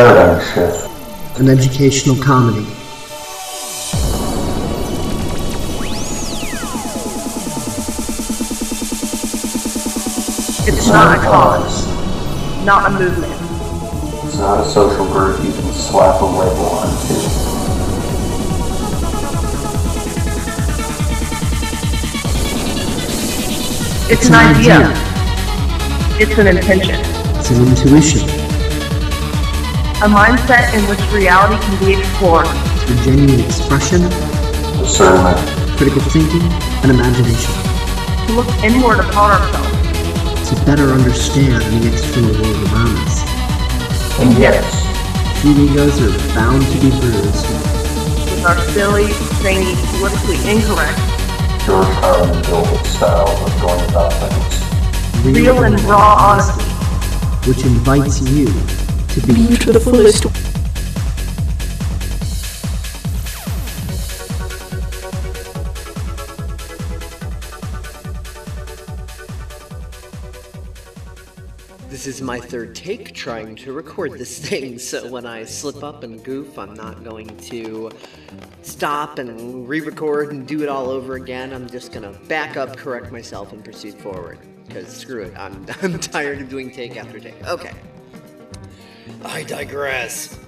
Paradigm Shift. An educational comedy. It's not a cause, not a movement. It's not a social group you can slap a label onto. It's an idea. It's an intention. It's an intuition. A mindset in which reality can be explored. It's a genuine expression, discernment, critical thinking, and imagination. To look inward upon ourselves. To better understand the external world around us. And yes, human egos are bound to be bruised. With our silly, zany, politically incorrect, George Carlin built style of going about things. Real and raw honesty, which invites you to be to the fullest. This is my third take trying to record this thing, so when I slip up and goof, I'm not going to stop and re-record and do it all over again. I'm just going to back up, correct myself, and proceed forward, because screw it, I'm tired of doing take after take. Okay. I digress.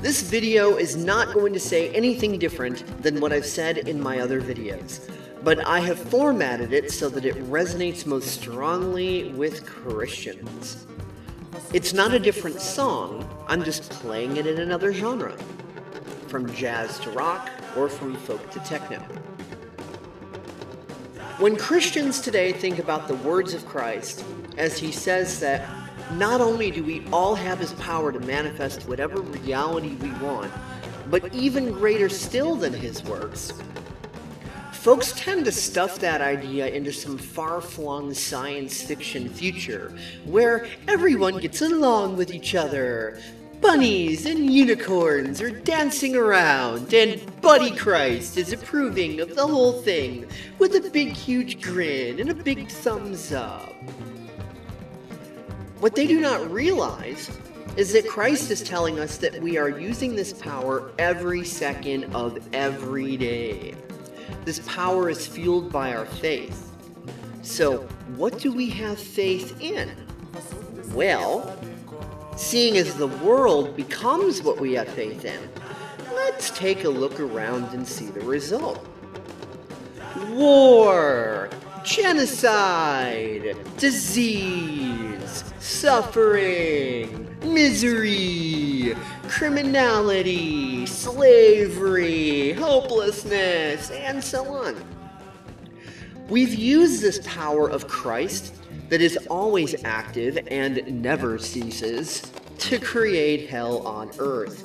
This video is not going to say anything different than what I've said in my other videos, but I have formatted it so that it resonates most strongly with Christians. It's not a different song, I'm just playing it in another genre, from jazz to rock, or from folk to techno. When Christians today think about the words of Christ, as he says that not only do we all have his power to manifest whatever reality we want, but even greater still than his words, folks tend to stuff that idea into some far-flung science fiction future, where everyone gets along with each other. Bunnies and unicorns are dancing around, and Buddy Christ is approving of the whole thing, with a big huge grin and a big thumbs up. What they do not realize is that Christ is telling us that we are using this power every second of every day. This power is fueled by our faith. So, what do we have faith in? Well, seeing as the world becomes what we have faith in, let's take a look around and see the result. War, genocide, disease, suffering, misery, criminality, slavery, hopelessness, and so on. We've used this power of Christ that is always active and never ceases to create hell on earth.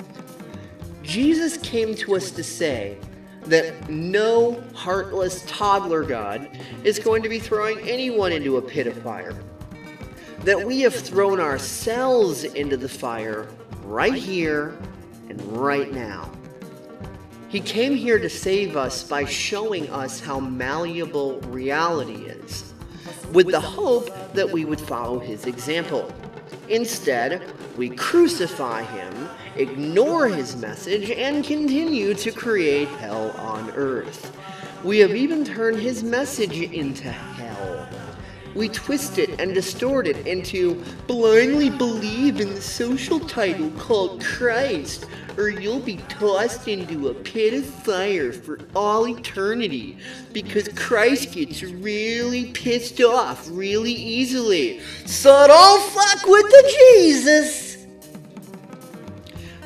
Jesus came to us to say that no heartless toddler god is going to be throwing anyone into a pit of fire. That we have thrown ourselves into the fire right here and right now. He came here to save us by showing us how malleable reality is, with the hope that we would follow his example. Instead, we crucify him, ignore his message, and continue to create hell on earth. We have even turned his message into hell. We twist it and distort it into blindly believe in the social title called Christ, or you'll be tossed into a pit of fire for all eternity, because Christ gets really pissed off really easily. So don't fuck with the Jesus!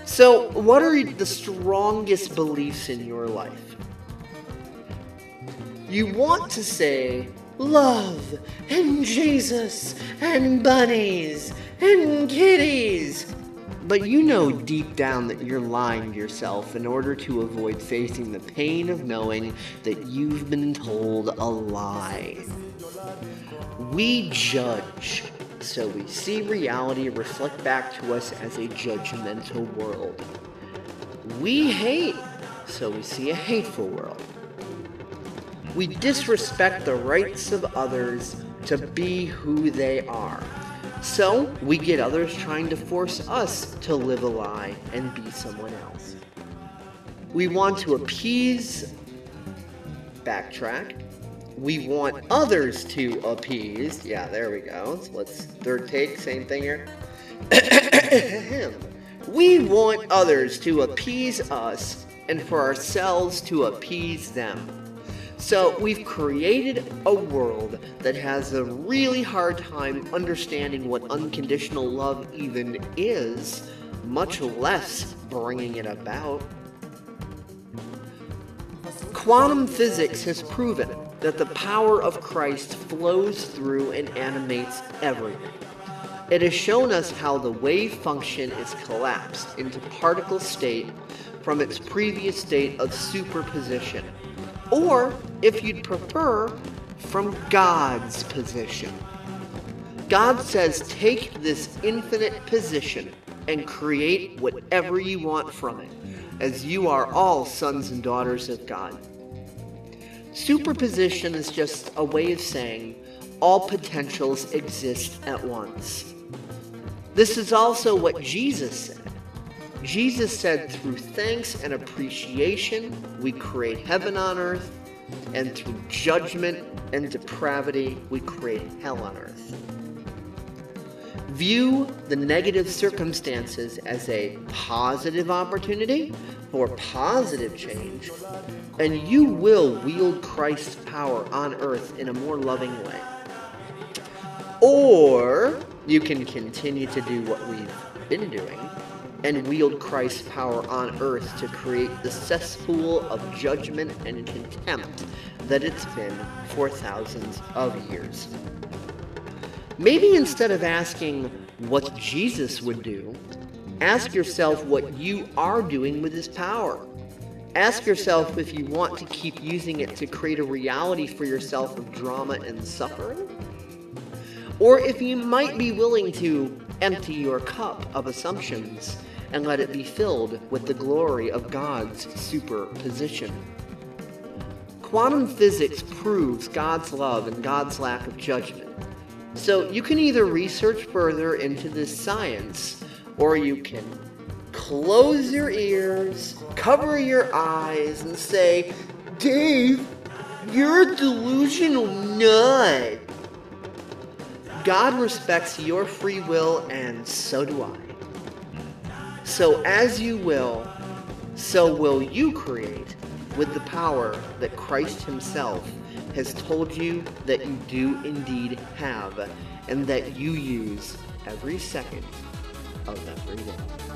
So what are the strongest beliefs in your life? You want to say love, and Jesus, and bunnies, and kitties. But you know deep down that you're lying to yourself in order to avoid facing the pain of knowing that you've been told a lie. We judge, so we see reality reflect back to us as a judgmental world. We hate, so we see a hateful world. We disrespect the rights of others to be who they are, So we get others trying to force us to live a lie and be someone else. We want to appease, backtrack. We want others to appease. Yeah, there we go. So let's third take, same thing here. We want others to appease us and for ourselves to appease them. So we've created a world that has a really hard time understanding what unconditional love even is, much less bringing it about. Quantum physics has proven that the power of Christ flows through and animates everything. It has shown us how the wave function is collapsed into particle state from its previous state of superposition. Or, if you'd prefer, from God's position. God says, take this infinite position and create whatever you want from it, as you are all sons and daughters of God. Superposition is just a way of saying all potentials exist at once. This is also what Jesus said. Jesus said, through thanks and appreciation, we create heaven on earth, and through judgment and depravity, we create hell on earth. View the negative circumstances as a positive opportunity for positive change, and you will wield Christ's power on earth in a more loving way. Or you can continue to do what we've been doing, and wield Christ's power on earth to create the cesspool of judgment and contempt that it's been for thousands of years. Maybe instead of asking what Jesus would do, ask yourself what you are doing with his power. Ask yourself if you want to keep using it to create a reality for yourself of drama and suffering, or if you might be willing to empty your cup of assumptions and let it be filled with the glory of God's superposition. Quantum physics proves God's love and God's lack of judgment. So you can either research further into this science, or you can close your ears, cover your eyes, and say, Dave, you're a delusional nut. God respects your free will, and so do I. So as you will, so will you create with the power that Christ himself has told you that you do indeed have, and that you use every second of every day.